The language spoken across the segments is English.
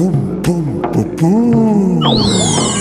boom, boom, boom, boom.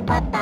Patapon.